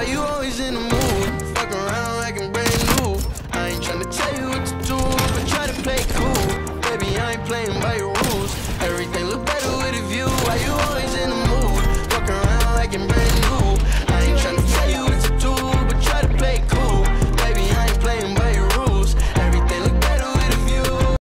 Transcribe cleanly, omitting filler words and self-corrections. Why you always in the mood? Fuck around like I'm brand new. I ain't tryna tell you what to do, but try to play cool. Baby, I ain't playing by your rules. Everything look better with a view. Why you always in the mood? Fuck around like I'm brand new.